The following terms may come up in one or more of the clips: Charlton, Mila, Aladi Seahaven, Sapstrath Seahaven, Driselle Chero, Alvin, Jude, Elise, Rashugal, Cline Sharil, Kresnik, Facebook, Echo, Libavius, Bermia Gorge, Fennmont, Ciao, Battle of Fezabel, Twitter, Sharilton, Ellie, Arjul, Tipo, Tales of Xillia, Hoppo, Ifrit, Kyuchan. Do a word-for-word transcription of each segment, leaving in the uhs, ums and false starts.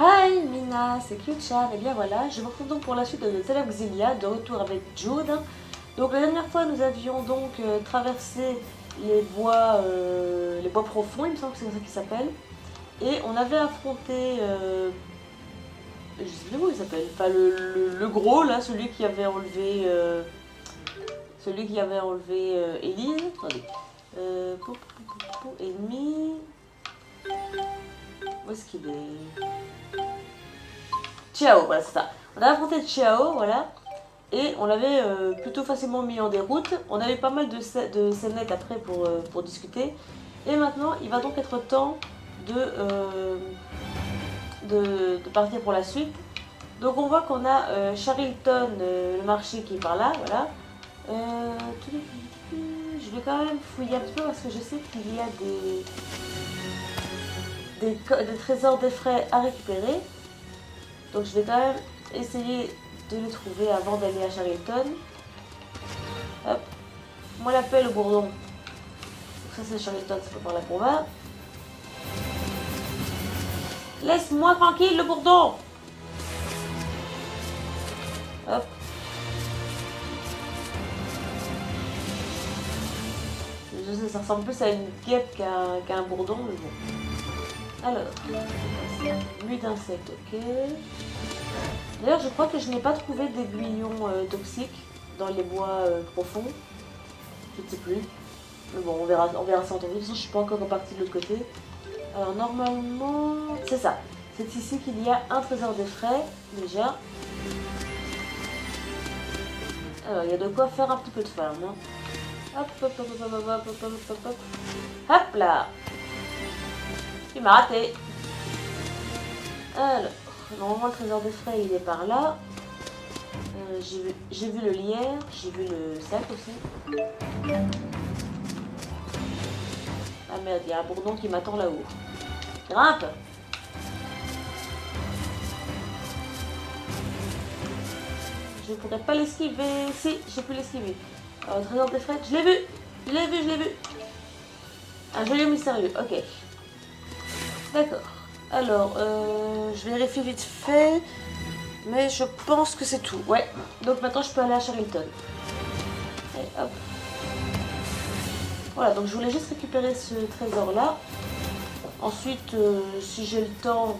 Hi Mina, c'est Kyuchan, et bien voilà, je vous retrouve donc pour la suite de Tales of Xillia, de retour avec Jude. Donc la dernière fois nous avions donc euh, traversé les bois, euh, les bois profonds, il me semble que c'est comme ça qu'ils s'appellent, et on avait affronté, euh, je sais plus comment il s'appelle, enfin le, le, le gros là, celui qui avait enlevé, euh, celui qui avait enlevé euh, Elise, attendez, euh, pou, pou, pou, pou, ennemi, où est-ce qu'il est, -ce qu Ciao, voilà c'est ça. On a affronté Ciao, voilà, et on l'avait euh, plutôt facilement mis en déroute. On avait pas mal de, de scénettes après pour, euh, pour discuter. Et maintenant, il va donc être temps de, euh, de, de partir pour la suite. Donc on voit qu'on a euh, Sharilton, euh, le marché qui est par là, voilà. Euh, je vais quand même fouiller un petit peu parce que je sais qu'il y a des, des, des trésors des frais à récupérer. Donc je vais quand même essayer de les trouver avant d'aller à Charlton. Hop, moi l'appel au bourdon. Donc ça c'est Charlton, c'est pas par là qu'on va. Laisse-moi tranquille le bourdon. Hop. Je sais, ça ressemble plus à une guêpe qu'à un, qu'à un bourdon, mais bon. Alors, huit d'insectes, ok. D'ailleurs, je crois que je n'ai pas trouvé d'aiguillons euh, toxiques dans les bois euh, profonds. Je ne sais plus. Mais bon, on verra, on verra ça en temps. De toute façon, je ne suis pas encore repartie de l'autre côté. Alors, normalement, c'est ça. C'est ici qu'il y a un trésor des frais, déjà. Alors, il y a de quoi faire un petit peu de farm. Hein. Hop, hop, hop, hop, hop, hop, hop, hop, hop. Hop là! Il m'a raté. Alors, normalement le trésor des frais il est par là. Euh, j'ai vu, j'ai vu le lierre, j'ai vu le sac aussi. Ah merde, il y a un bourdon qui m'attend là-haut. Grimpe! Je ne pourrais pas l'esquiver. Si, j'ai pu l'esquiver. Alors, le trésor des frais, je l'ai vu! Je l'ai vu, je l'ai vu! Un joli mystérieux, ok. D'accord. Alors, euh, je vérifie vite fait, mais je pense que c'est tout. Ouais. Donc maintenant, je peux aller à Charlton. Et hop. Voilà. Donc je voulais juste récupérer ce trésor-là. Ensuite, euh, si j'ai le temps,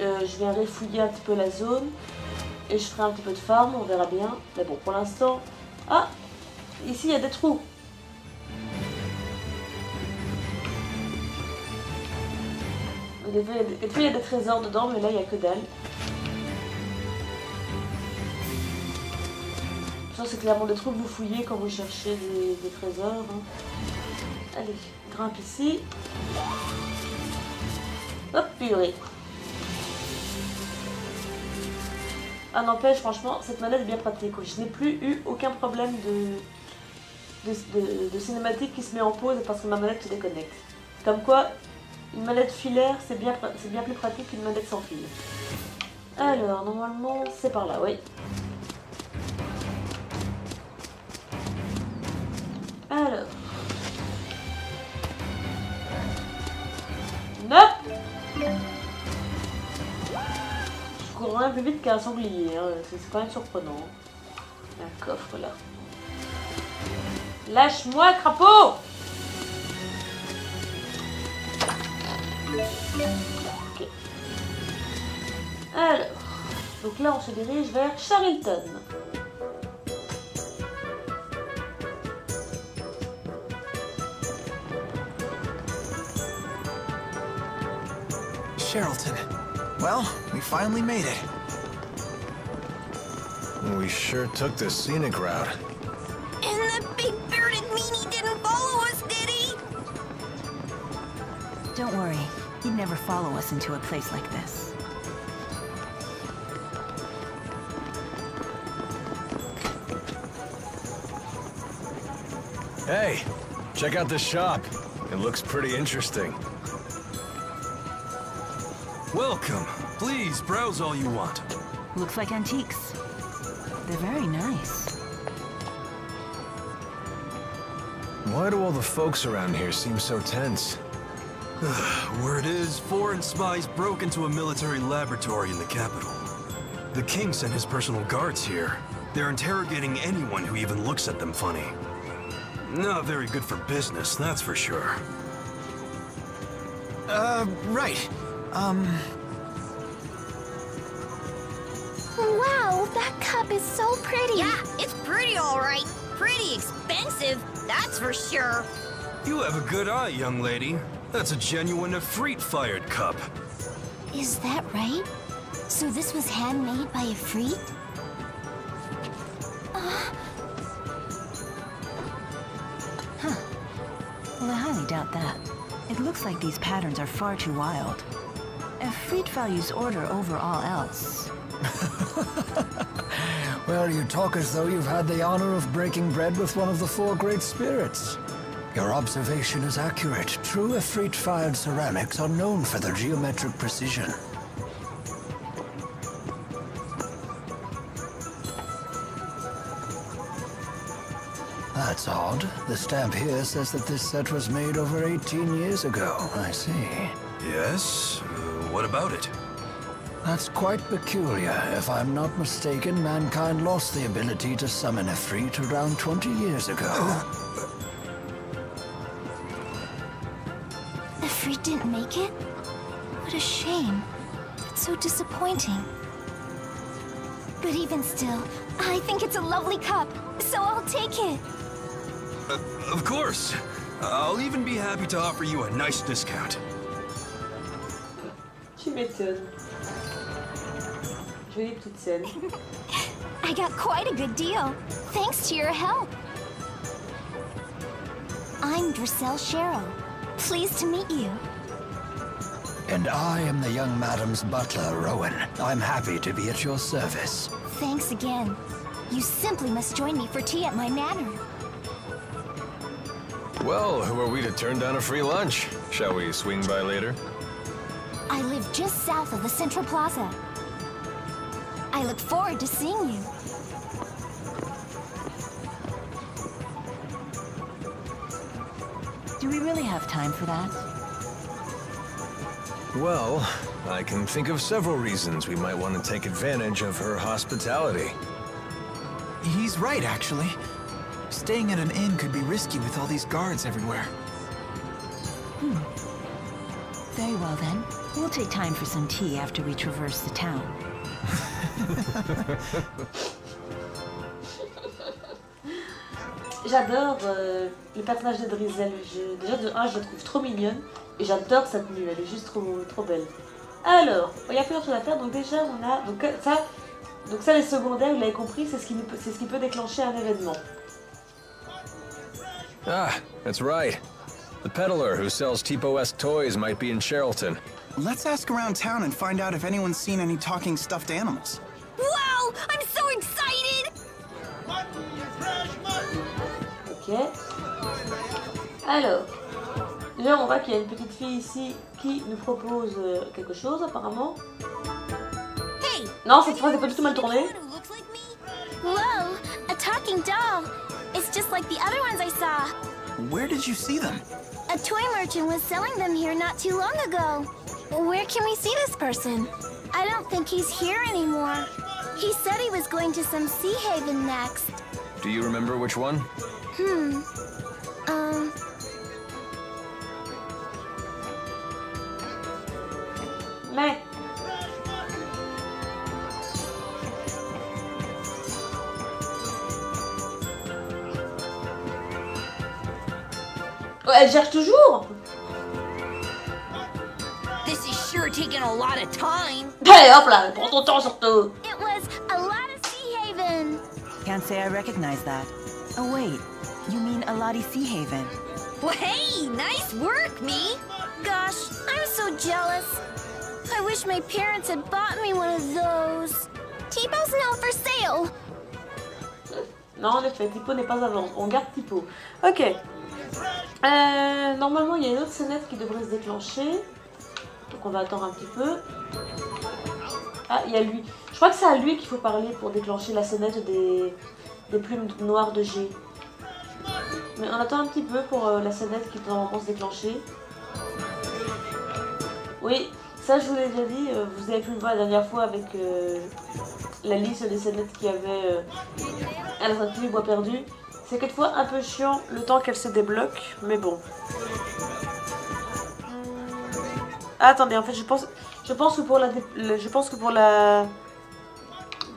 euh, je viendrai fouiller un petit peu la zone et je ferai un petit peu de farm. On verra bien. Mais bon, pour l'instant, ah, ici il y a des trous. Des fois, il y a des trésors dedans, mais là, il n'y a que dalle. Ça, c'est clairement des trous que vous fouillez quand vous cherchez des, des trésors. Hein. Allez, grimpe ici. Hop, purée. Ah, n'empêche, franchement, cette manette est bien pratique. Je n'ai plus eu aucun problème de, de, de, de cinématique qui se met en pause parce que ma manette se déconnecte. Comme quoi... Une manette filaire, c'est bien, bien plus pratique qu'une manette sans fil. Alors, normalement, c'est par là, oui. Alors. Nope. Je cours un peu vite qu'un sanglier, hein. C'est quand même surprenant. Un coffre, là. Lâche-moi, crapaud! Ok. Alors, donc là on se dirige vers Charlton. Charlton. Well, we finally made it. We sure took the scenic route. And the big bearded meanie didn't follow us, did he? Don't worry. He'd never follow us into a place like this. Hey, Check out this shop. It looks pretty interesting. Welcome. Please, browse all you want. Looks like antiques. They're very nice. Why do all the folks around here seem so tense? Word is, foreign spies broke into a military laboratory in the capital. The king sent his personal guards here. They're interrogating anyone who even looks at them funny. Not very good for business, that's for sure. Uh, right. Um... Wow, that cup is so pretty. Yeah, it's pretty all right. Pretty expensive, that's for sure. You have a good eye, young lady. That's a genuine Ifrit-fired cup. Is that right? So this was handmade by Ifrit? Uh... Huh. Well, I highly doubt that. It looks like these patterns are far too wild. Ifrit values order over all else. Well, you talk as though you've had the honor of breaking bread with one of the four great spirits. Your observation is accurate. True Ifrit-fired ceramics are known for their geometric precision. That's odd. The stamp here says that this set was made over eighteen years ago. I see. Yes? Uh, what about it? That's quite peculiar. If I'm not mistaken, mankind lost the ability to summon Ifrit around twenty years ago. Ifrit didn't make it? What a shame. It's so disappointing. But even still, I think it's a lovely cup, so I'll take it. Uh, of course. I'll even be happy to offer you a nice discount. Tu m'étonnes. Jolie petite scène. I got quite a good deal, thanks to your help. I'm Driselle Chero. Pleased to meet you. And I am the young madam's butler, Rowan. I'm happy to be at your service. Thanks again. You simply must join me for tea at my manor. Well, who are we to turn down a free lunch? Shall we swing by later? I live just south of the Central Plaza. I look forward to seeing you. Do we really have time for that? Well, I can think of several reasons we might want to take advantage of her hospitality. He's right, actually. Staying at an inn could be risky with all these guards everywhere. Hmm. Very well then. We'll take time for some tea after we traverse the town. J'adore euh, le personnage de Driselle. Je, déjà de un, je la trouve trop mignonne. Et j'adore sa tenue, elle est juste trop, trop belle. Alors, il y a plusieurs choses à faire. Donc déjà, on a... Donc ça, donc ça les secondaires, vous l'avez compris, c'est ce, ce qui peut déclencher un événement. Ah, that's right. The peddler who sells Tipo-esque toys might be in Charlton. Let's ask around town and find out if anyone's seen any talking stuffed animals. Wow! I'm so excited! Ok. Alors, là on voit qu'il y a une petite fille ici qui nous propose quelque chose apparemment. Hey, non, cette phrase n'est pas du tout mal tournée. Wow! A talking doll! It's just like the other ones I saw. Where did you see them? A toy merchant was selling them here not too long ago. Where can we see this person? I don't think he's here anymore. He said he was going to some sea haven next. Do you remember which one? Hmm. Um. Mais. Oh, elle cherche toujours. This is sure taking a lot of time. Hey, hop là, prends ton temps surtout. It was Aladi Seahaven. Can't say I recognize that. Oh wait, you mean Aladi Seahaven? Well, hey, nice work, me. Gosh, I'm so jealous. I wish my parents had bought me one of those. Tipo's now for sale. Non, en effet, Tipo n'est pas à vendre. On garde Tipo. Ok. Euh, normalement, il y a une autre sonnette qui devrait se déclencher. Donc on va attendre un petit peu. Ah, il y a lui. Je crois que c'est à lui qu'il faut parler pour déclencher la sonnette des, des plumes noires de G. Mais on attend un petit peu pour euh, la sonnette qui normalement se déclencher. Oui, ça je vous l'ai déjà dit, euh, vous avez pu le voir la dernière fois avec euh, la liste des sonnettes qu'il y avait à la fin du bois perdu. C'est quelquefois un peu chiant le temps qu'elle se débloque, mais bon. Ah, attendez, en fait, je pense, je pense que pour la, dé... je pense que pour la,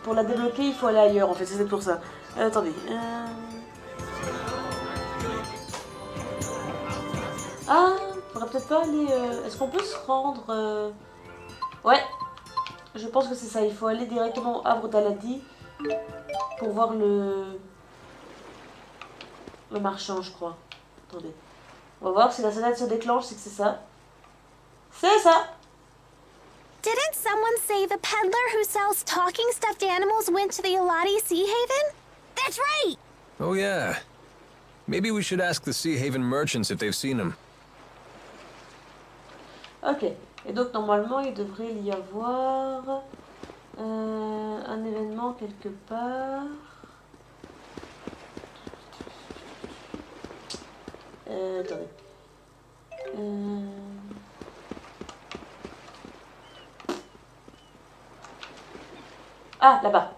pour la débloquer, il faut aller ailleurs. En fait, c'est pour ça. Euh, attendez. Euh... Ah, on pourrait peut-être pas aller. Euh... Est-ce qu'on peut se rendre euh... Ouais. Je pense que c'est ça. Il faut aller directement au Havre d'Aladi pour voir le. Le marchand, je crois. Attendez. On va voir si la sonnette se déclenche, c'est que c'est ça. C'est ça! Didn't someone say the peddler who sells talking stuffed animals went to the Aladi Seahaven? That's right! Oh yeah. Maybe we should ask the Seahaven merchants if they've seen him. Ok. Et donc normalement, il devrait y avoir euh, un événement quelque part. Euh, attendez. Euh... Ah, là-bas.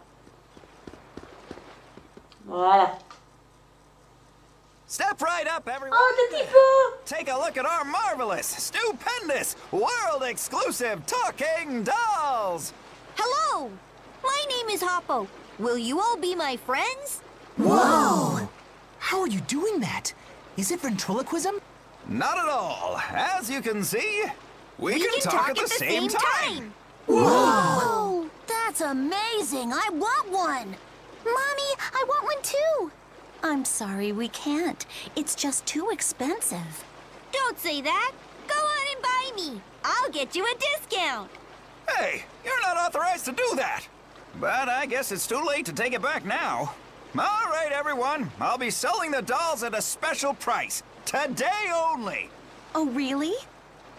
Voilà. Step right up, everyone. Oh, the Tipo! Take a look at our marvelous, stupendous, world-exclusive talking dolls. Hello. My name is Hoppo. Will you all be my friends? Whoa! How are you doing that? Is it ventriloquism? Not at all. As you can see, we, we can, can talk, talk at the, at the same, same time. time. Whoa! Whoa! That's amazing. I want one. Mommy, I want one too. I'm sorry we can't. It's just too expensive. Don't say that. Go on and buy me. I'll get you a discount. Hey, you're not authorized to do that. But I guess it's too late to take it back now. All right, everyone. I'll be selling the dolls at a special price. Today only. Oh, really?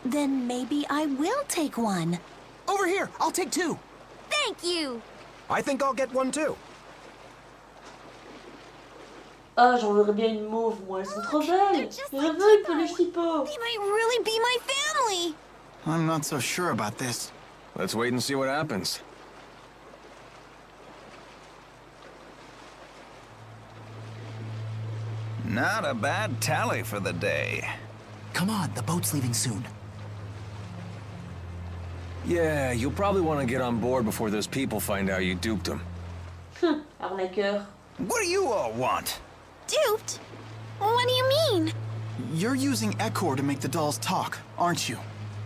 Then maybe I will take one. Over here. I'll take two. Thank you. I think I'll get one too. Ah, j'en voudrais bien une mauve, moi. Elles sont trop belles. Je veux une peluche Tipo. They might really be my family. I'm not so sure about this. Let's wait and see what happens. Not a bad tally for the day. Come on, the boat's leaving soon. Yeah, you'll probably want to get on board before those people find out you duped them. Hm, arnaqueur. What do you all want? Duped? What do you mean? You're using Echo to make the dolls talk, aren't you?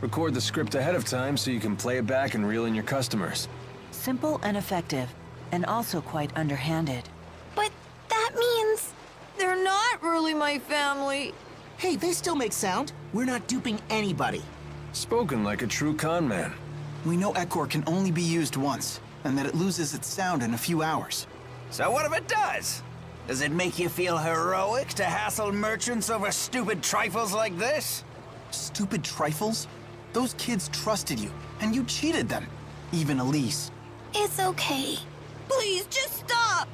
Record the script ahead of time so you can play it back and reel in your customers. Simple and effective, and also quite underhanded. But that means... They're not really my family. Hey, they still make sound. We're not duping anybody. Spoken like a true con man. We know Echor can only be used once, and that it loses its sound in a few hours. So what if it does? Does it make you feel heroic to hassle merchants over stupid trifles like this? Stupid trifles? Those kids trusted you, and you cheated them. Even Elise. It's okay. Please, just stop!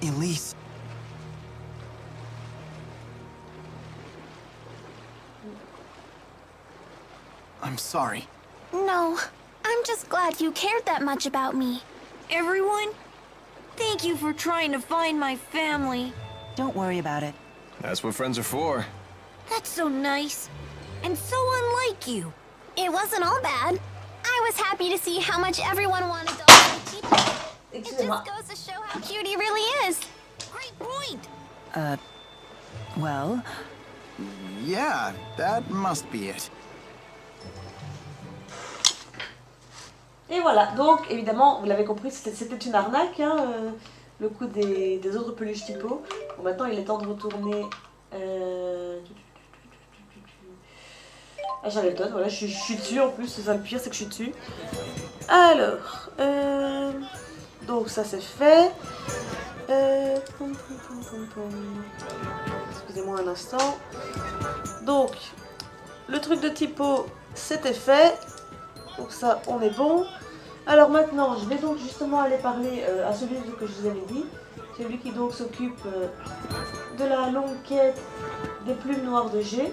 Elise... I'm sorry. No, I'm just glad you cared that much about me. Everyone, thank you for trying to find my family. Don't worry about it. That's what friends are for. That's so nice. And so unlike you. It wasn't all bad. I was happy to see how much everyone wanted to like it just goes to show how cute he really is. Great point! Uh, well... Yeah, that must be it. Et voilà, donc évidemment, vous l'avez compris, c'était une arnaque, hein, euh, le coup des, des autres peluches Tipo. Bon, maintenant il est temps de retourner euh... à Charlton. Voilà, je, je suis dessus en plus, c'est ça le pire, c'est que je suis dessus. Alors, euh... donc ça c'est fait. Euh... excusez-moi un instant. Donc, le truc de Tipo, c'était fait. Donc ça, on est bon. Alors maintenant, je vais donc justement aller parler euh, à celui que je vous avais dit. Celui qui donc s'occupe euh, de la longue quête des plumes noires de G.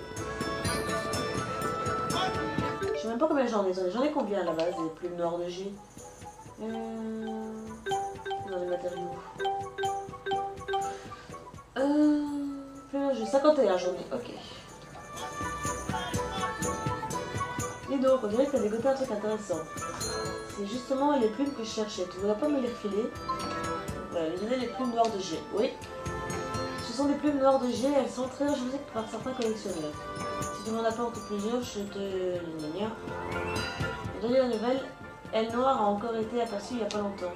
Je sais même pas combien j'en ai. J'en ai combien à la base des plumes noires de G euh... Dans les matériaux. Euh... J'ai cinquante et un, j'en ai. Ok. Et donc, on dirait que t'as dégoté un truc intéressant. C'est justement les plumes que je cherchais. Tu voulais pas me les refiler? Voilà, les, les plumes noires de G. Oui. Ce sont des plumes noires de G. Elles sont très rejetées par certains collectionneurs. Si tu m'en apportes plusieurs, je te l'ignore. Dans la nouvelle, Elle Noire a encore été aperçue il y a pas longtemps.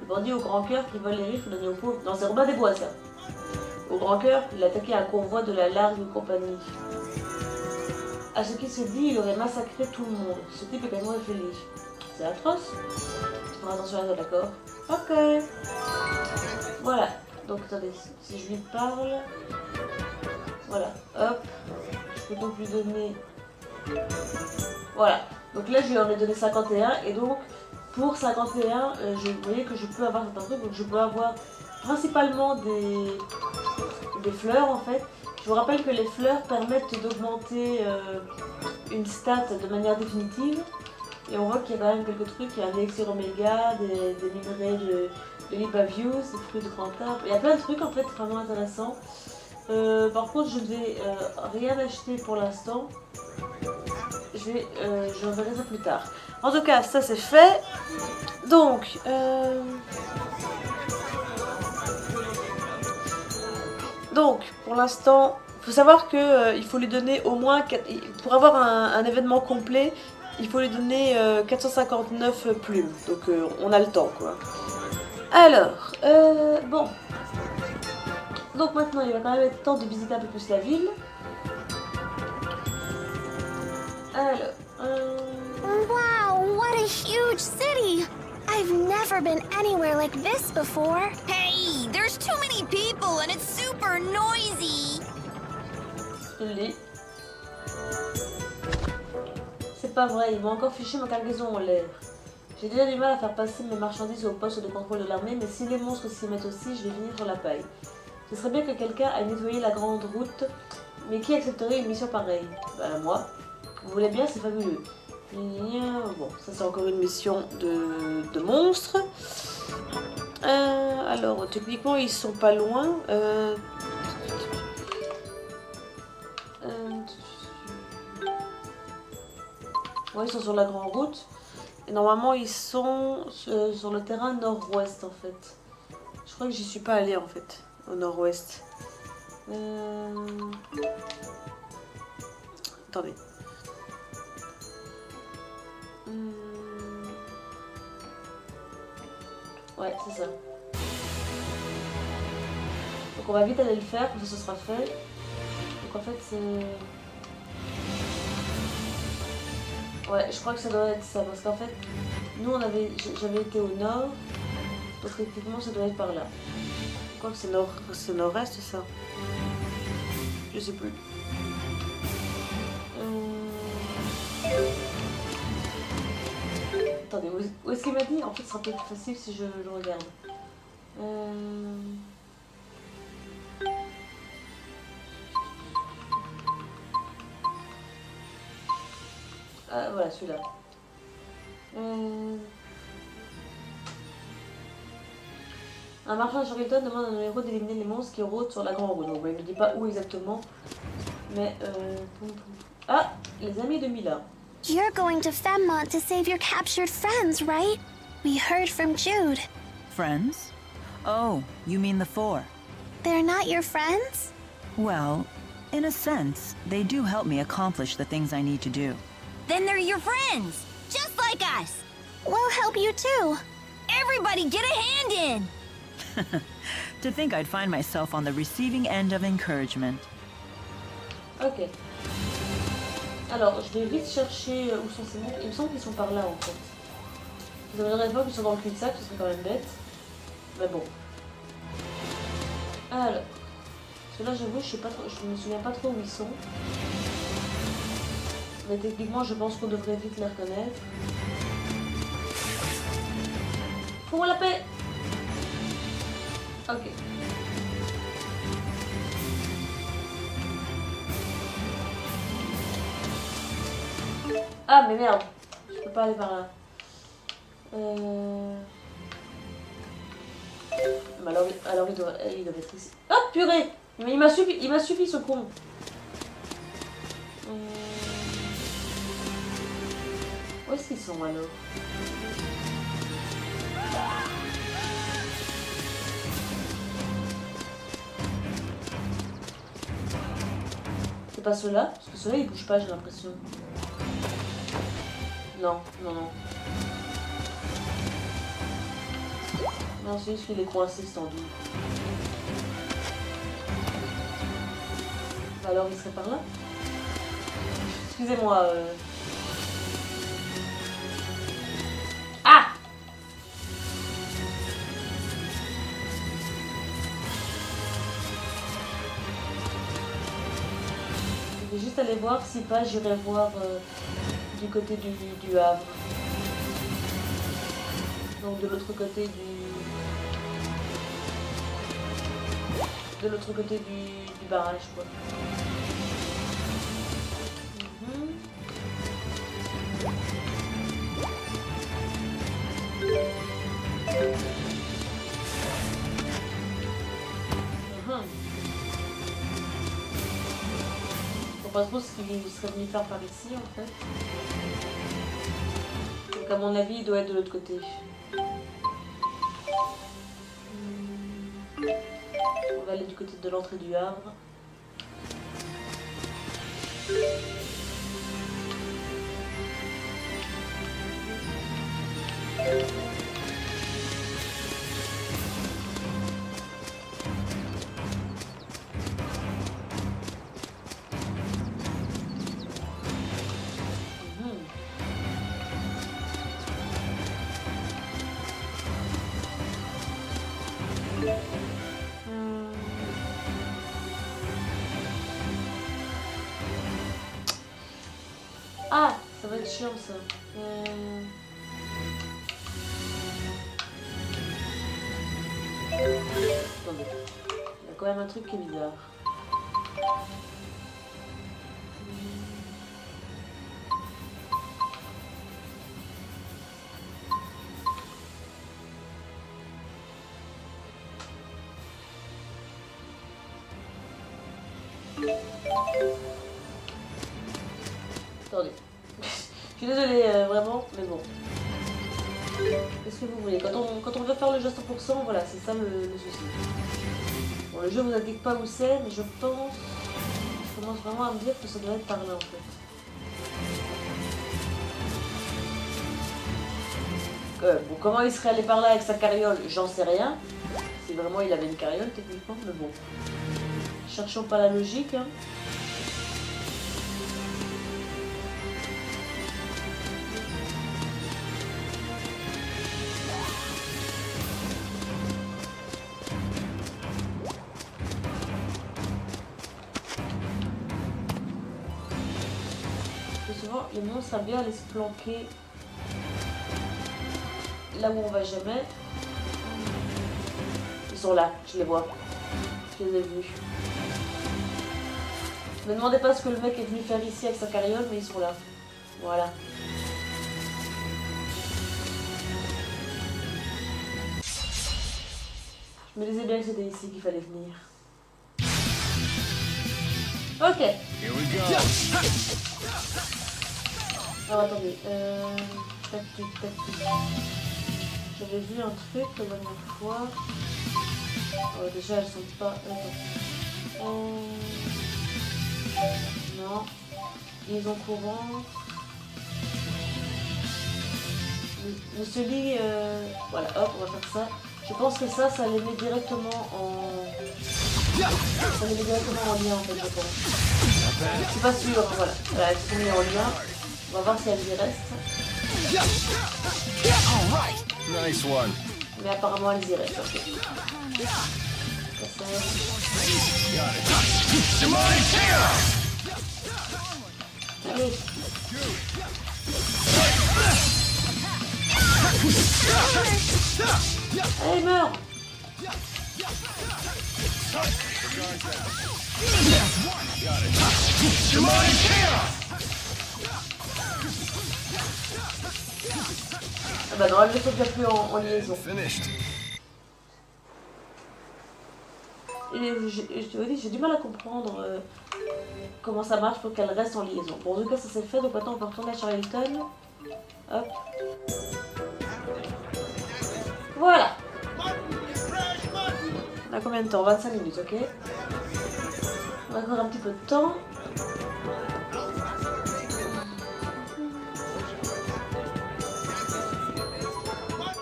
Le bandit au grand cœur qui vole les riffs donnés aux pauvres. Non, c'est Robin des Bois, ça. Au grand cœur, il attaquait un convoi de la large compagnie. À ce qu'il se dit, il aurait massacré tout le monde. Ce type est tellement effrayé. C'est atroce. Faut faire attention à ça, d'accord? Ok. Voilà. Donc, attendez, si je lui parle... Voilà, hop. Je peux donc lui donner... Voilà. Donc là, je lui en ai donné cinquante et un. Et donc, pour cinquante et un, euh, je, vous voyez que je peux avoir certains trucs. Donc, je peux avoir principalement des, des fleurs, en fait. Je vous rappelle que les fleurs permettent d'augmenter euh, une stat de manière définitive. Et on voit qu'il y a quand même quelques trucs, il y a un Elixir Oméga, des, des minerais de, de Libavius, des fruits de grand arbre. Il y a plein de trucs en fait vraiment intéressants. Euh, par contre je ne vais euh, rien acheter pour l'instant. Je vais, euh, je verrai ça plus tard. En tout cas ça c'est fait. Donc... Euh... Donc, pour l'instant, il faut savoir qu'il euh, faut lui donner au moins... quatre... Pour avoir un, un événement complet, il faut lui donner euh, quatre cent cinquante-neuf plumes. Donc, euh, on a le temps, quoi. Alors, euh, bon. Donc, maintenant, il va quand même être temps de visiter un peu plus la ville. Alors, euh... Wow, what a huge city! I've never been anywhere like this before. Hey, there's too many people and it's super noisy. C'est pas vrai, ils vont encore ficher ma cargaison en l'air. J'ai déjà du mal à faire passer mes marchandises au poste de contrôle de l'armée, mais si les monstres s'y mettent aussi, je vais finir sur la paille. Ce serait bien que quelqu'un aille nettoyer la grande route, mais qui accepterait une mission pareille? Bah moi. Vous voulez bien, c'est fabuleux. Bon, ça c'est encore une mission de, de monstres. Euh, alors, techniquement, ils sont pas loin. Euh... Euh... Ouais, ils sont sur la grande route. Et normalement, ils sont sur, sur le terrain nord-ouest, en fait. Je crois que j'y suis pas allée, en fait, au nord-ouest. Euh... Attendez. Ouais, c'est ça. Donc on va vite aller le faire, comme ça ce sera fait. Donc en fait c'est... Ouais, je crois que ça doit être ça, parce qu'en fait, nous on avait... J'avais été au nord, donc effectivement ça doit être par là. Je crois que c'est nord... c'est nord-est ça. Je sais plus. Attendez, où est-ce qu'il m'a dit? En fait, ce sera peut-être plus facile si je le regarde. Euh... Ah, voilà, celui-là. Euh... Un marchand à Charlton demande à nos héros d'éliminer les monstres qui rôdent sur la grande route. Donc, il ne me dit pas où exactement. Mais, euh... Ah, les amis de Mila. You're going to Fennmont to save your captured friends, right? We heard from Jude. Friends? Oh, you mean the four. They're not your friends? Well, in a sense, they do help me accomplish the things I need to do. Then they're your friends, just like us. We'll help you too. Everybody get a hand in! To think I'd find myself on the receiving end of encouragement. Okay. Alors, je vais vite chercher où sont ces monstres. Il me semble qu'ils sont par là en fait. Vous avez raison qu'ils sont dans le cul-de-sac, ce serait quand même bête. Mais bon. Alors. Ceux-là, j'avoue, je, je me souviens pas trop où ils sont. Mais techniquement, je pense qu'on devrait vite les reconnaître. Pour la paix! Ok. Ah, mais merde! Je peux pas aller par là. Euh... Bah alors, alors il, doit, il doit être ici. Ah, oh, purée! Mais il m'a suffi, il m'a suffi ce con. Hum... Où est-ce qu'ils sont alors? C'est pas ceux-là? Parce que ceux-là ils bougent pas, j'ai l'impression. Non, non, non. Non, c'est juste qu'il est coincé, c'est en doute. Bah alors, il serait par là? Excusez-moi. Euh... Ah! Je vais juste aller voir, si pas, j'irai voir euh, du côté du, du Havre. Donc de l'autre côté du... De l'autre côté du, du barrage, quoi. Mm-hmm. Mm-hmm. On pense pas ce qu'il serait venu faire par ici, en fait. Donc à mon avis, il doit être de l'autre côté. On va aller du côté de l'entrée du Havre. C'est chiant ça. Euh... Attendez. Il y a quand même un truc qui est bizarre. Attendez. Je suis désolée, euh, vraiment, mais bon. Qu'est-ce que vous voulez? Quand on, quand on veut faire le jeu cent pour cent, voilà, c'est ça le, le souci. Bon, le jeu vous indique pas où c'est, mais je pense... Je commence vraiment à me dire que ça doit être par là, en fait. Euh, bon, comment il serait allé par là avec sa carriole? J'en sais rien. Si vraiment il avait une carriole, techniquement, mais bon. Cherchons pas la logique, hein. Les monstres savent bien aller se planquer là où on va jamais. Ils sont là, je les vois. Je les ai vus. Ne me demandez pas ce que le mec est venu faire ici avec sa carriole, mais ils sont là. Voilà. Je me disais bien que c'était ici qu'il fallait venir. Ok. Here we go. Alors attendez, euh... tactique, tactique. J'avais vu un truc la dernière fois. Oh, déjà elles sont pas... Attends. Oh... Non. Ils ont courant. Monsieur Lee, euh... voilà, hop, on va faire ça. Je pense que ça, ça les met directement en... Ça les met directement en lien en fait, je pense. Je suis pas sûre, voilà. Voilà, elles sont mises en lien. On va voir si elle y reste. Mais apparemment elle y reste. Okay. Allez. Allez, meurs. Ah bah non, elle ne peut déjà plus en, en liaison. Et je, je te dis, j'ai du mal à comprendre euh, comment ça marche pour qu'elle reste en liaison. Bon, en tout cas, ça c'est fait, donc maintenant on peut retourner à Charlton. Hop. Voilà. On a combien de temps? vingt-cinq minutes, ok. On a encore un petit peu de temps.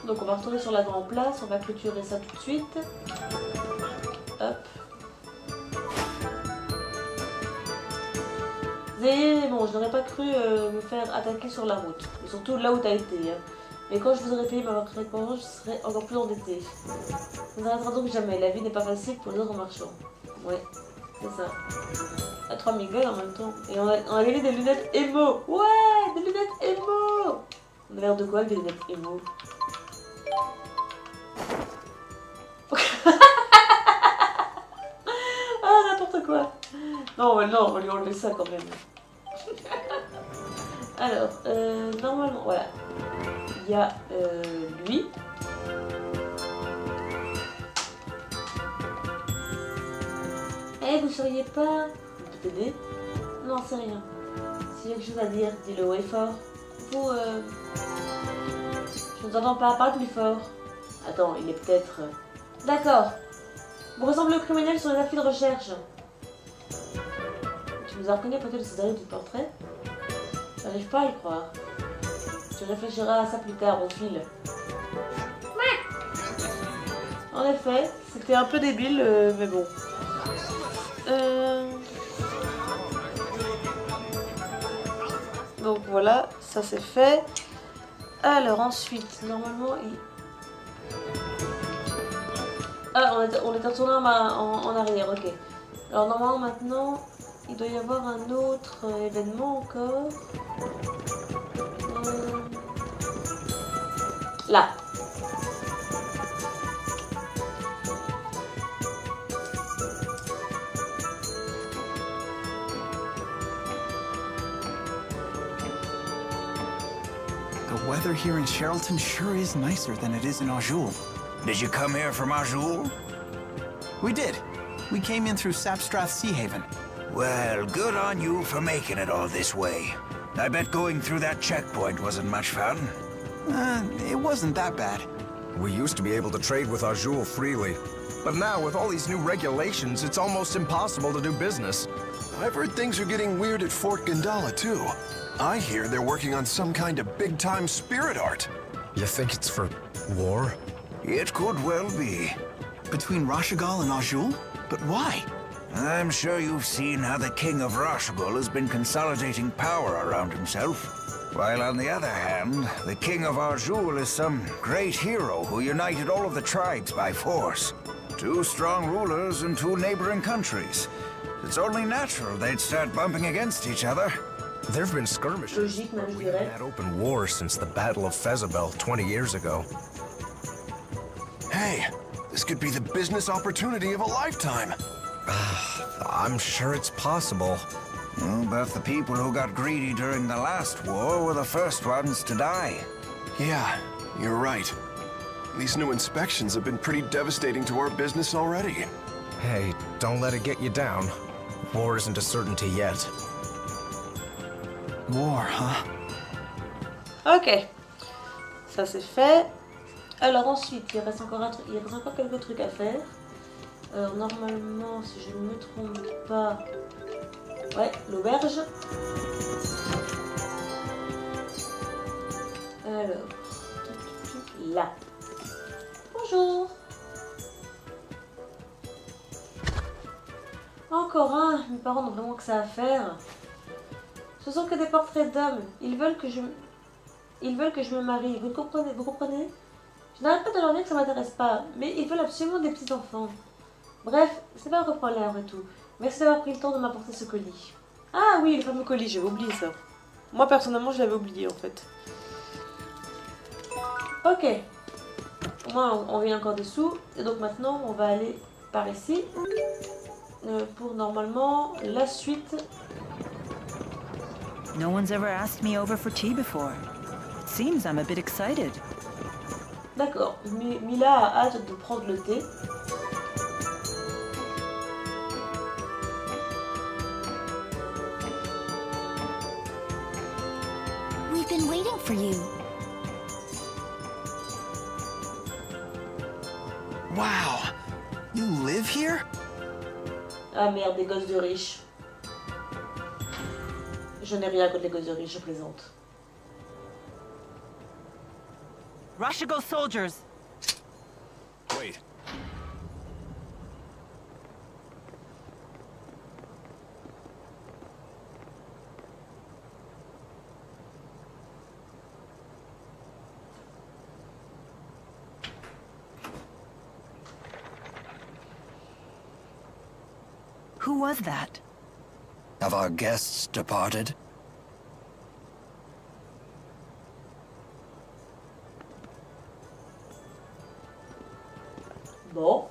Donc on va retourner sur la grande place, on va clôturer ça tout de suite. Hop. Et bon, je n'aurais pas cru euh, me faire attaquer sur la route. Mais surtout là où t'as été. Hein. Mais quand je vous aurais payé ma récompense, je serais encore plus endettée. On n'arrêtera donc jamais. La vie n'est pas facile pour les autres marchands. Ouais, c'est ça. À trois mille gueules en même temps. Et on a, on a gagné des lunettes émo. Ouais, des lunettes émo. On a l'air de quoi avec des lunettes émo? Ah, n'importe quoi. Non, mais non, on va lui enlever ça quand même. Alors, euh, normalement, voilà. Il y a euh, lui. Eh, hey, vous seriez pas... de t'aider? Non, c'est rien. S'il y a quelque chose à dire, dis-le haut et fort. Vous, euh... je ne t'entends pas, parle plus fort. Attends, il est peut-être... D'accord. Vous ressemblez aux criminels sur les afflux de recherche. Tu nous as reconnu à côté de ces allées du portrait? J'arrive pas à y croire. Tu réfléchiras à ça plus tard, au fil. En effet, c'était un peu débile, euh, mais bon. Euh... Donc voilà, ça c'est fait. Alors ensuite, normalement, il... Ah, on est, on est retourné en, en, en arrière, ok. Alors normalement, maintenant, il doit y avoir un autre euh, événement encore. Euh... Là. The weather here in Charlton sure is nicer than it is in Arjul. Did you come here from Arjul? We did. We came in through Sapstrath Seahaven. Well, good on you for making it all this way. I bet going through that checkpoint wasn't much fun. Uh, it wasn't that bad. We used to be able to trade with Arjul freely. But now, with all these new regulations, it's almost impossible to do business. I've heard things are getting weird at Fort Gondala, too. I hear they're working on some kind of big-time spirit art. You think it's for war? It could well be. Between Rashugal and Arjul? But why? I'm sure you've seen how the king of Rashugal has been consolidating power around himself. While on the other hand, the king of Arjul is some great hero who united all of the tribes by force. Two strong rulers in two neighboring countries. It's only natural they'd start bumping against each other. There have been skirmishes. We haven't had open war since the Battle of Fezabel twenty years ago. Hey, this could be the business opportunity of a lifetime. Uh, I'm sure it's possible. Well, but the people who got greedy during the last war were the first ones to die. Yeah, you're right. These new inspections have been pretty devastating to our business already. Hey, don't let it get you down. War isn't a certainty yet. War, huh? Ok. Ça c'est fait. Alors ensuite, il reste encore, un il reste encore quelques trucs à faire. Alors normalement, si je ne me trompe pas... Ouais, l'auberge. Alors... Là. Bonjour. Encore un. Mes parents n'ont vraiment que ça à faire. Ce sont que des portraits d'hommes. Ils veulent que je... Ils veulent que je me marie. Vous comprenez? Vous comprenez? Je n'arrête pas de leur dire que ça ne m'intéresse pas, mais ils veulent absolument des petits-enfants. Bref, c'est pas un problème après tout. Merci d'avoir pris le temps de m'apporter ce colis. Ah oui, le fameux colis, j'avais oublié ça. Moi, personnellement, je l'avais oublié, en fait. Ok. Au moins, on vient encore dessous. Et donc maintenant, on va aller par ici. Euh, pour, normalement, la suite. No one's ever asked me over for tea before. It seems I'm a bit excited. D'accord. Mila a hâte de prendre le thé. Been waiting for you. Wow, you live here? Ah merde, des gosses de riches. Je n'ai rien contre les gosses de riches, je plaisante. Rashugal soldiers. Wait. Who was that? Have our guests departed? Bon.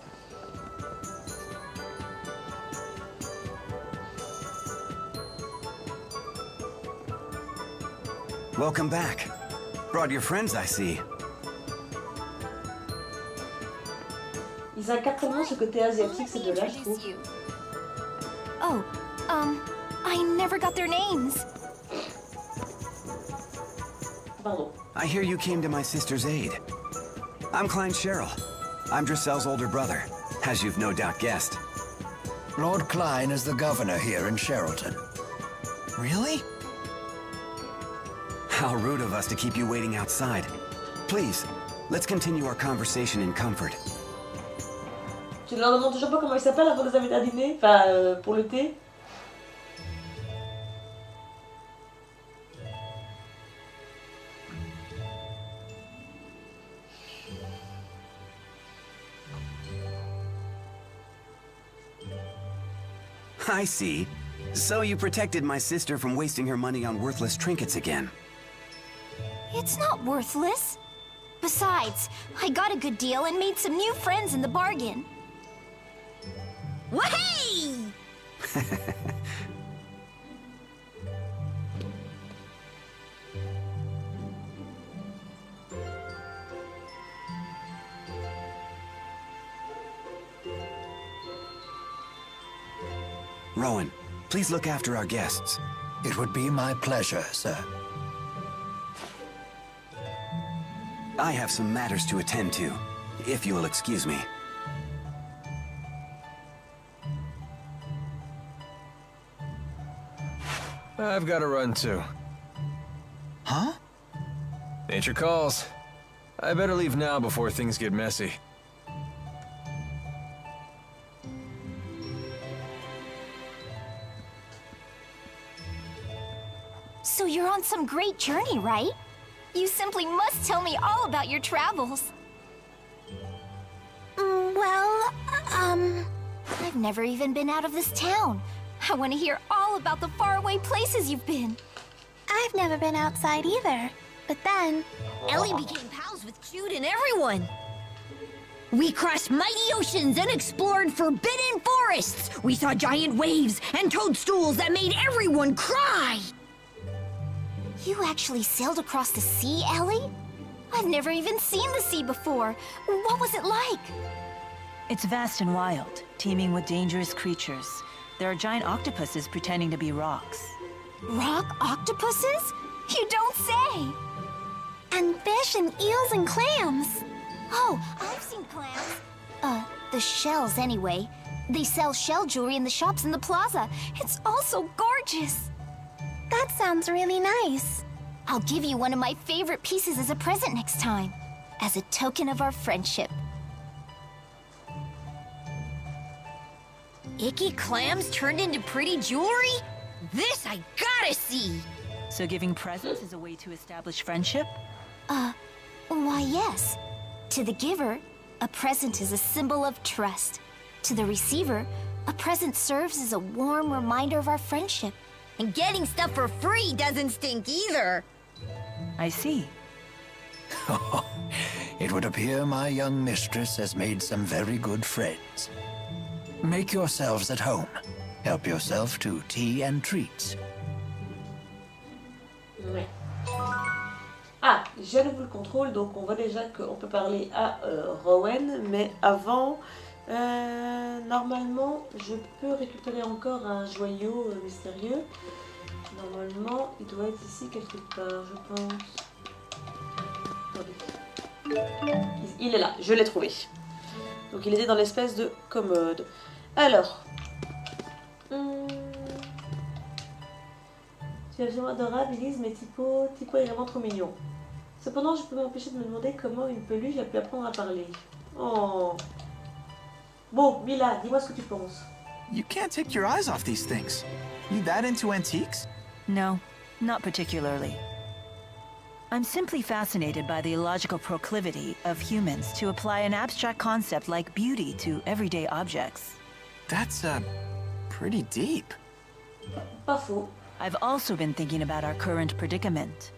Welcome back. Brought your friends, I see. Ils incarnent tellement ce côté asiatique, c'est de là, je trouve. Oh, um, I never got their names. Pardon. I hear you came to my sister's aid. I'm Cline Sharil. I'm Driselle's older brother, as you've no doubt guessed. Lord Cline is the governor here in Charlton. Really? How rude of us to keep you waiting outside. Please, let's continue our conversation in comfort. Tu ne leur demandes toujours pas comment ils s'appellent avant de les inviter à dîner, enfin euh, pour le thé. I see. So you protected my sister from wasting her money on worthless trinkets again. It's not worthless. Besides, I got a good deal and made some new friends in the bargain. Wahey! Rowan, please look after our guests. It would be my pleasure, sir. I have some matters to attend to, if you will excuse me. I've got to run too. Huh? Nature calls. I better leave now before things get messy. So you're on some great journey, right? You simply must tell me all about your travels. Well, um... I've never even been out of this town. I want to hear all about the faraway places you've been. I've never been outside either. But then... Ellie became pals with Jude and everyone. We crossed mighty oceans and explored forbidden forests. We saw giant waves and toadstools that made everyone cry. You actually sailed across the sea, Ellie? I've never even seen the sea before. What was it like? It's vast and wild, teeming with dangerous creatures. There are giant octopuses pretending to be rocks. Rock octopuses? You don't say! And fish and eels and clams! Oh, I've seen clams. Uh, the shells anyway. They sell shell jewelry in the shops in the plaza. It's all so gorgeous! That sounds really nice. I'll give you one of my favorite pieces as a present next time. As a token of our friendship. Icky clams turned into pretty jewelry? This I gotta see! So giving presents is a way to establish friendship? Uh, why yes. To the giver, a present is a symbol of trust. To the receiver, a present serves as a warm reminder of our friendship. And getting stuff for free doesn't stink either. I see. It would appear my young mistress has made some very good friends. Make yourselves at home. Help yourself to tea and treats. Oui. Ah, j'ai le contrôle, donc on voit déjà qu'on peut parler à euh, Rowan, mais avant, euh, normalement, je peux récupérer encore un joyau euh, mystérieux. Normalement, il doit être ici quelque part, je pense. Il est là, je l'ai trouvé. Donc il était dans l'espèce de commode. Alors. Hum, tu es absolument adorable, Elise, mais Tipo, Tipo est vraiment trop mignon. Cependant, je peux m'empêcher de me demander comment une peluche a pu apprendre à parler. Oh. Bon, Mila, dis-moi ce que tu penses. You can't take your eyes off these things. You that into antiques? No, not particularly. I'm simply fascinated by the illogical proclivity of humans to apply an abstract concept like beauty to everyday objects. That's, uh, pretty deep. Pas faux. I've also been thinking about our current predicament.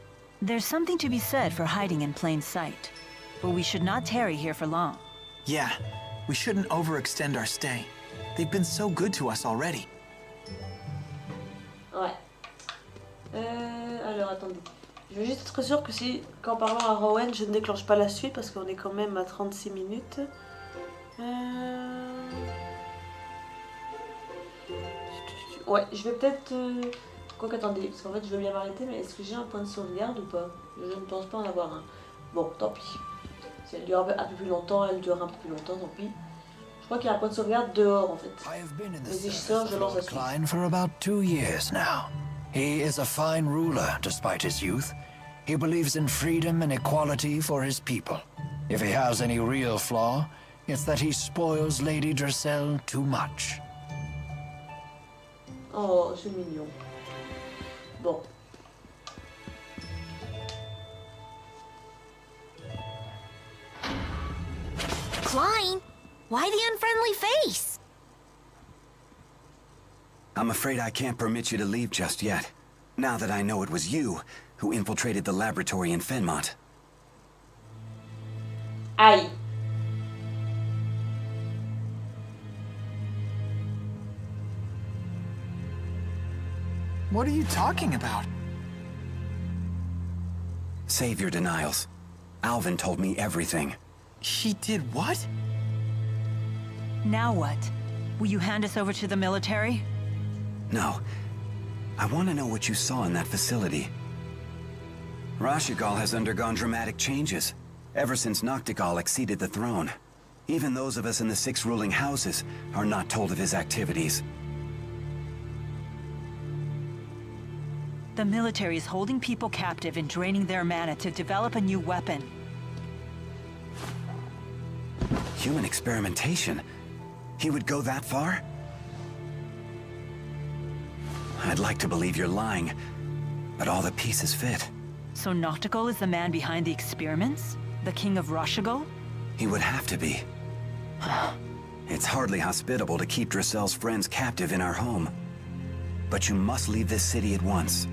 There's something to be said for hiding in plain sight, but we should not tarry here for long. Yeah, we shouldn't overextend our stay. They've been so good to us already. Ouais. Euh, alors, attendez. Je veux juste être sûre que si, qu'en parlant à Rowan, je ne déclenche pas la suite parce qu'on est quand même à trente-six minutes. Euh... Ouais, je vais peut-être... Quoi qu'attendez, parce qu'en fait je veux bien m'arrêter, mais est-ce que j'ai un point de sauvegarde ou pas? Je ne pense pas en avoir un. Bon, tant pis. Si elle dure un peu, un peu plus longtemps, elle durera un peu plus longtemps, tant pis. Je crois qu'il y a un point de sauvegarde dehors en fait. Mais si je sors, je lance la suite. He is a fine ruler, despite his youth. He believes in freedom and equality for his people. If he has any real flaw, it's that he spoils Lady Driselle too much. Oh, c'est mignon. Bon. Cline, why the unfriendly face? I'm afraid I can't permit you to leave just yet. Now that I know it was you who infiltrated the laboratory in Fennmont. Aïe. What are you talking about? Save your denials. Alvin told me everything. She did what? Now what? Will you hand us over to the military? No. I want to know what you saw in that facility. Rashugal has undergone dramatic changes, ever since Nachtigal acceded the throne. Even those of us in the six ruling houses are not told of his activities. The military is holding people captive and draining their mana to develop a new weapon. Human experimentation? He would go that far? I'd like to believe you're lying, but all the pieces fit. So Nachtigal is the man behind the experiments? The king of Rashugal? He would have to be. It's hardly hospitable to keep Driselle's friends captive in our home. But you must leave this city at once.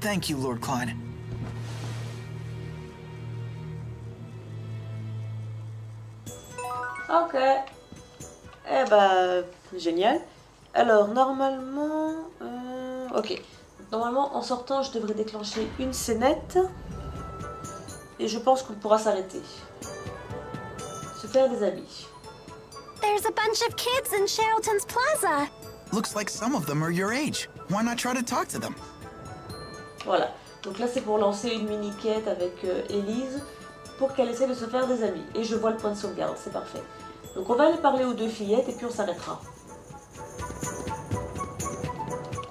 Thank you, Lord Cline. Ok. Eh bah, génial. Alors, normalement... Euh, ok. Normalement, en sortant, je devrais déclencher une scénette. Et je pense qu'on pourra s'arrêter. Se faire des habits. There's a bunch of kids in Charlton's plaza. Looks like some of them are your age. Why not try to talk to them? Voilà. Donc là, c'est pour lancer une mini-quête avec euh, Elise, pour qu'elle essaie de se faire des amis. Et je vois le point de sauvegarde, c'est parfait. Donc on va aller parler aux deux fillettes et puis on s'arrêtera.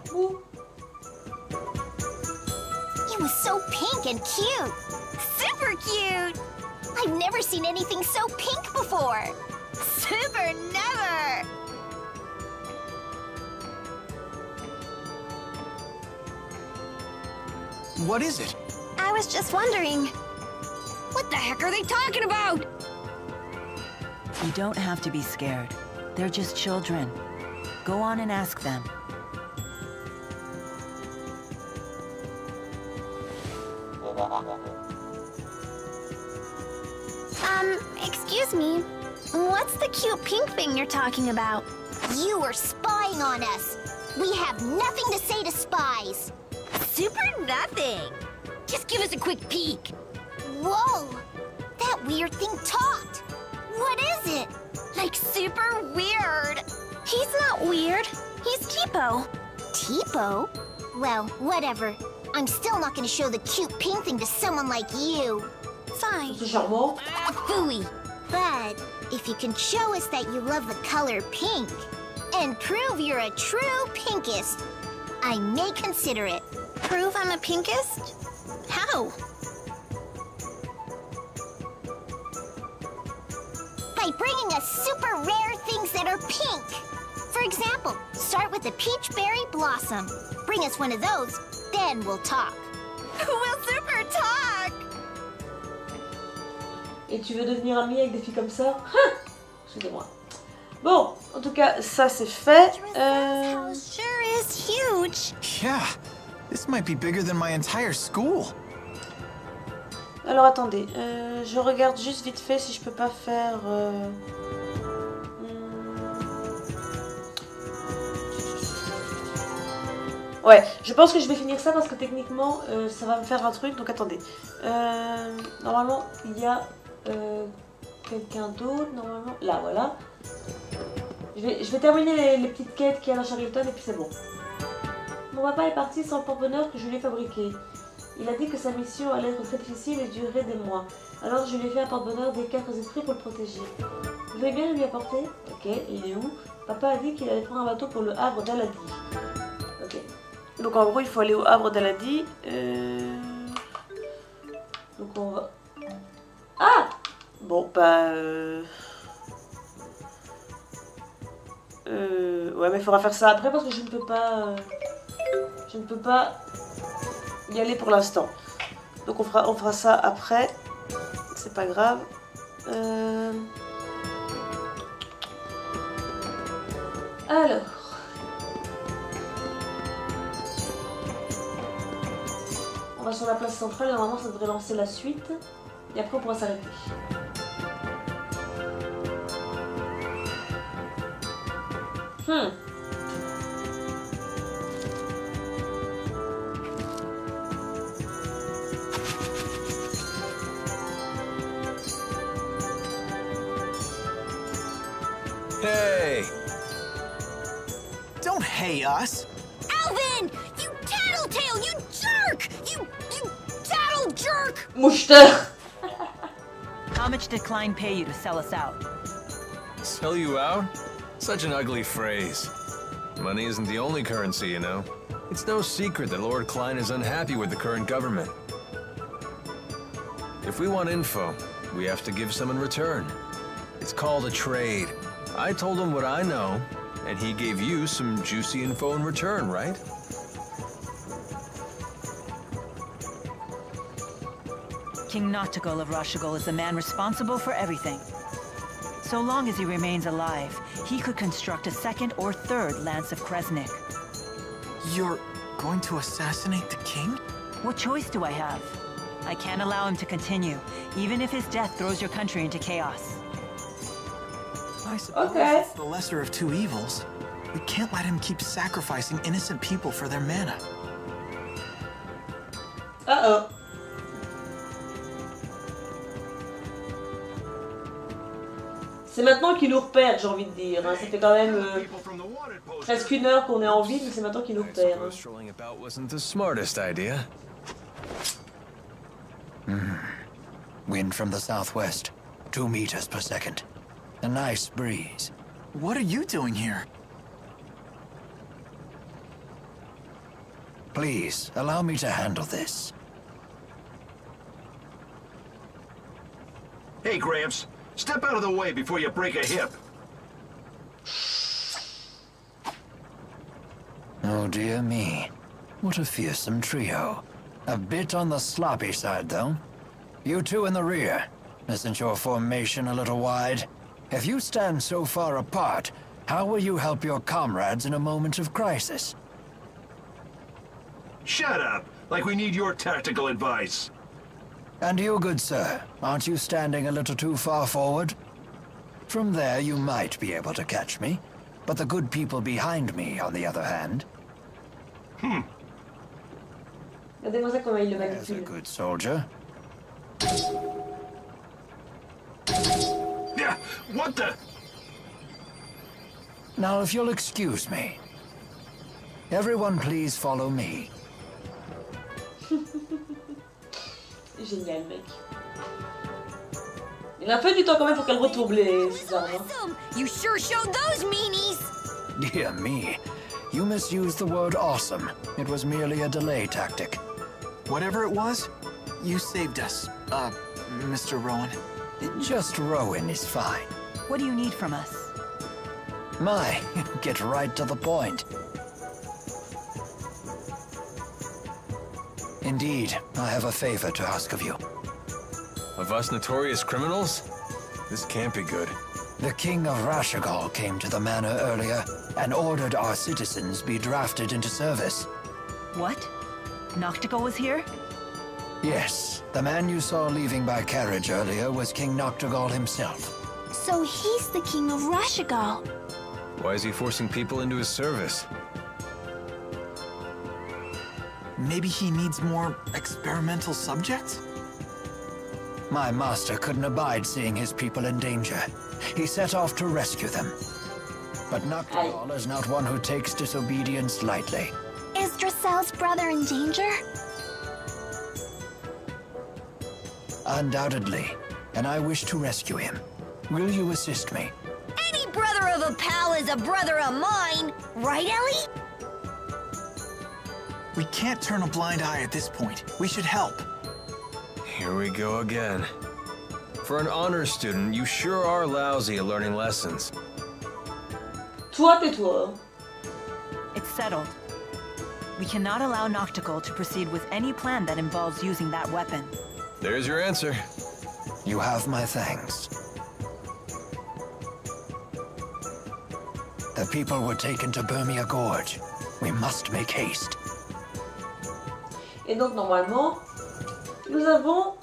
You were so pink and cute. Super cute. I've never seen anything so pink before. Super never. What is it? I was just wondering. What the heck are they talking about? You don't have to be scared. They're just children. Go on and ask them. Um, excuse me. What's the cute pink thing you're talking about? You are spying on us. We have nothing to say to spies. Super nothing. Just give us a quick peek. Whoa! That weird thing talked. What is it? Like super weird. He's not weird. He's Tipo. Tipo? Well, whatever. I'm still not gonna show the cute pink thing to someone like you. Fine. Phooey. But if you can show us that you love the color pink and prove you're a true pinkist, I may consider it. Prove I'm a pinkist? How? By bringing us super rare things that are pink. For example, start with a peach berry blossom. Bring us one of those, then we'll talk. We'll super talk! Et tu veux devenir amie avec des filles comme ça? Excusez-moi. Bon, en tout cas, ça c'est fait. Euh... Sure is huge. Yeah, this might be bigger than my entire school. Alors attendez, euh, je regarde juste vite fait si je peux pas faire. Euh... Ouais, je pense que je vais finir ça parce que techniquement, euh, ça va me faire un truc. Donc attendez, euh, normalement il y a euh, quelqu'un d'autre. Normalement, là voilà. Je vais, je vais terminer les, les petites quêtes qu'il y a dans Charlton et puis c'est bon. Mon papa est parti sans le porte-bonheur que je lui ai fabriqué. Il a dit que sa mission allait être très difficile et durer des mois. Alors je lui ai fait un porte-bonheur des quatre esprits pour le protéger. Vous voulez bien lui apporter? Ok, il est où? Papa a dit qu'il allait prendre un bateau pour le havre d'Aladi. Ok. Donc en gros il faut aller au havre d'Aladi. Euh... Donc on va... Ah! Bon bah... Euh... Euh... Ouais mais il faudra faire ça après parce que je ne peux pas... Euh... Je ne peux pas... y aller pour l'instant, donc on fera on fera ça après, c'est pas grave. euh... Alors on va sur la place centrale et normalement ça devrait lancer la suite et après on pourra s'arrêter. hmm. Hey, us? Alvin! You tattletale! You jerk! You... you tattle jerk! Mushter! How much did Cline pay you to sell us out? Sell you out? Such an ugly phrase. Money isn't the only currency, you know. It's no secret that Lord Cline is unhappy with the current government. If we want info, we have to give some in return. It's called a trade. I told him what I know. And he gave you some juicy info in return, right? King Nachtigal of Rashugal is the man responsible for everything. So long as he remains alive, he could construct a second or third Lance of Kresnik. You're going to assassinate the king? What choice do I have? I can't allow him to continue, even if his death throws your country into chaos. I suppose okay. It's the lesser of two evils. We can't let him keep sacrificing innocent people for their mana. Uh-oh. C'est maintenant qu'ils nous repèrent, j'ai envie de dire. Ça fait quand même euh, presque une heure qu'on est en ville, mais c'est maintenant qu'ils nous repèrent. Hmm. Wind from the southwest, two meters per second. A nice breeze. What are you doing here? Please, allow me to handle this. Hey, Gramps. Step out of the way before you break a hip. Oh, dear me. What a fearsome trio. A bit on the sloppy side, though. You two in the rear. Isn't your formation a little wide? If you stand so far apart, how will you help your comrades in a moment of crisis? Shut up! Like we need your tactical advice. And you, good sir, aren't you standing a little too far forward? From there, you might be able to catch me, but the good people behind me, on the other hand... Hmm. There's a good soldier. Yeah, what the... Now, if you'll excuse me. Everyone, please follow me. Génial, mec. Il a un peu du temps quand même pour qu'elle retrouve les armes. You sure showed those meanies. Dear me, you misused the word awesome. It was merely a delay tactic. Whatever it was, you saved us, uh, Mister Rowan. Just Rowan is fine. What do you need from us? My, get right to the point. Indeed, I have a favor to ask of you. Of us notorious criminals? This can't be good. The King of Rashugal came to the manor earlier and ordered our citizens be drafted into service. What? Nachtigal was here? Yes. The man you saw leaving by carriage earlier was King Nachtigal himself. So he's the King of Rashugal. Why is he forcing people into his service? Maybe he needs more experimental subjects? My master couldn't abide seeing his people in danger. He set off to rescue them. But Nachtigal is not one who takes disobedience lightly. Is Driselle's brother in danger? Undoubtedly, and I wish to rescue him. Will you assist me? Any brother of a pal is a brother of mine, right, Ellie? We can't turn a blind eye at this point. We should help. Here we go again. For an honor student, you sure are lousy at learning lessons. Toi, tais-toi. It's settled. We cannot allow Nachtigal to proceed with any plan that involves using that weapon. There's your answer. You have my thanks. The people were taken to Bermia Gorge. We must make haste. Et donc normalement, nous avons,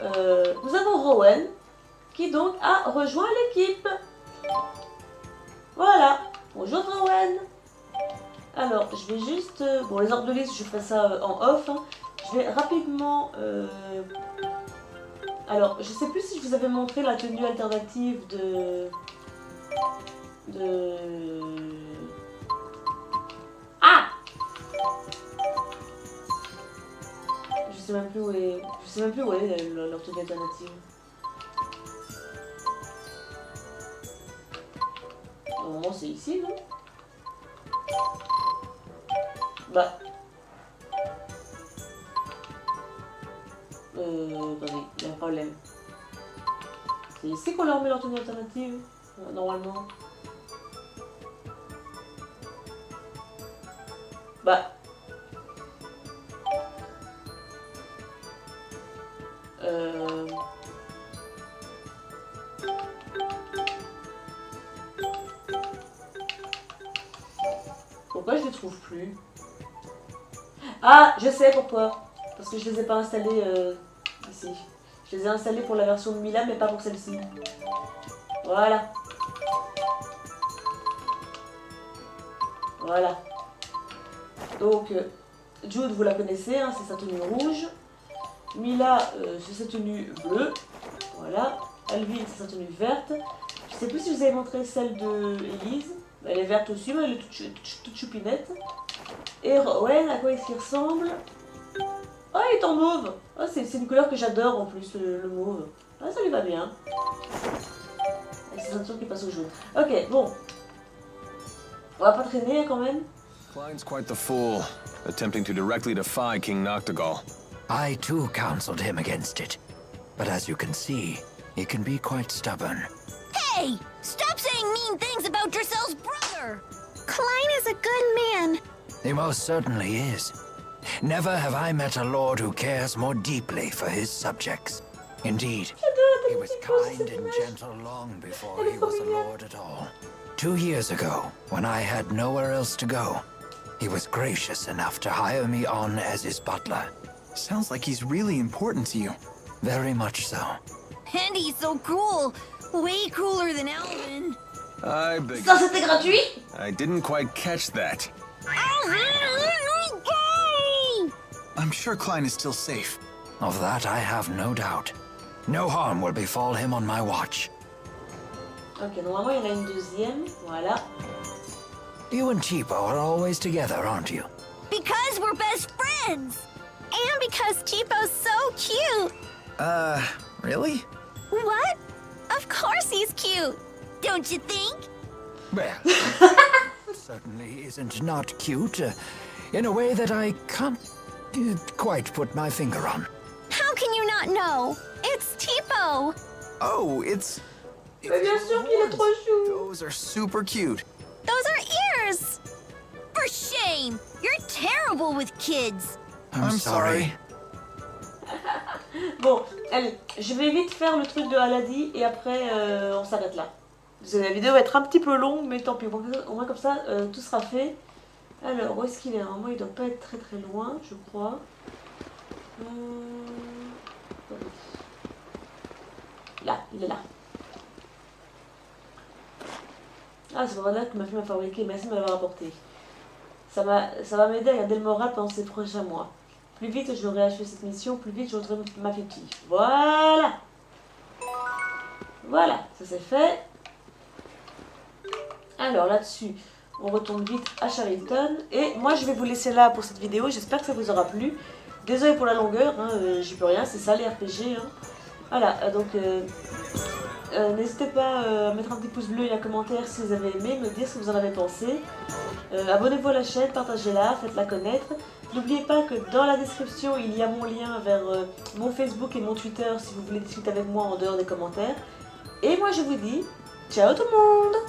euh, nous avons Rowan qui donc a rejoint l'équipe. Voilà. Bonjour Rowan. Alors je vais juste, euh, bon les ordres de liste je fais ça euh, en off. Hein. Je vais rapidement. Euh... Alors je sais plus si je vous avais montré la tenue alternative de, de. Ah. Je sais même plus où est, je sais même plus où est leur tenue alternative. Normalement c'est ici, non? Bah. Euh, attendez, il y a un problème. C'est ici qu'on leur met leur tenue alternative, normalement. Bah. Euh... Pourquoi je les trouve plus? Ah, je sais pourquoi. Parce que je les ai pas installés euh, ici. Je les ai installés pour la version de Mila, mais pas pour celle-ci. Voilà. Voilà. Donc, Jude, vous la connaissez, hein, c'est sa tenue rouge. Mila, euh, c'est sa tenue bleue. Voilà. Alvin, c'est sa tenue verte. Je sais plus si vous avez montré celle de Elise. Elle est verte aussi, mais elle est toute, toute, toute choupinette. Et Rowan, à quoi est-ce qu'il ressemble? Oh, il est en mauve. Oh, c'est une couleur que j'adore en plus, le, le mauve. Ah, ça lui va bien. C'est sa ceinture qui passe au jaune. Ok, bon. On va pas traîner quand même. Cline's quite the fool, attempting to directly defy King Nachtigal. I too counseled him against it, but as you can see, he can be quite stubborn. Hey! Stop saying mean things about Driselle's brother! Cline is a good man. He most certainly is. Never have I met a lord who cares more deeply for his subjects. Indeed, he was kind and gentle long before he was a lord at all. Two years ago, when I had nowhere else to go, he was gracious enough to hire me on as his butler. Sounds like he's really important to you. Very much so. And he's so cruel. Way crueler than Alvin. I beg. Ça, c'était gratuit? I didn't quite catch that. I'm sure Cline is still safe. Of that I have no doubt. No harm will befall him on my watch. Ok, normalement il y en a une deuxième, voilà. You and Tipo are always together, aren't you? Because we're best friends! And because Tipo's so cute! Uh, really? What? Of course he's cute! Don't you think? Well, certainly isn't not cute, uh, in a way that I can't uh, quite put my finger on. How can you not know? It's Tipo! Oh, it's... Mais bien sûr qu'il est trop chou. Those are super cute. Those are ears. For shame. You're terrible with kids. I'm, I'm sorry. Bon, allez, je vais vite faire le truc de Aladi et après euh, on s'arrête là. La vidéo va être un petit peu longue, mais tant pis. Bon, au moins comme ça, euh, tout sera fait. Alors, où est-ce qu'il est? Normalement, il doit pas être très très loin, je crois. Hum... Là, il est là. Ah, c'est voilà que ma fille m'a fabriqué, merci de m'avoir apporté. Ça va m'aider à garder le moral pendant ces prochains mois. Plus vite j'aurai achevé cette mission, plus vite j'aurai ma pépille. Voilà. Voilà, ça c'est fait. Alors là-dessus, on retourne vite à Charlton. Et moi je vais vous laisser là pour cette vidéo, j'espère que ça vous aura plu. Désolé pour la longueur, hein, euh, j'y peux rien, c'est ça les R P G. Hein. Voilà, euh, donc... Euh... Euh, n'hésitez pas euh, à mettre un petit pouce bleu et un commentaire si vous avez aimé, me dire ce que vous en avez pensé. Euh, Abonnez-vous à la chaîne, partagez-la, faites-la connaître. N'oubliez pas que dans la description, il y a mon lien vers euh, mon Facebook et mon Twitter si vous voulez discuter avec moi en dehors des commentaires. Et moi je vous dis, ciao tout le monde!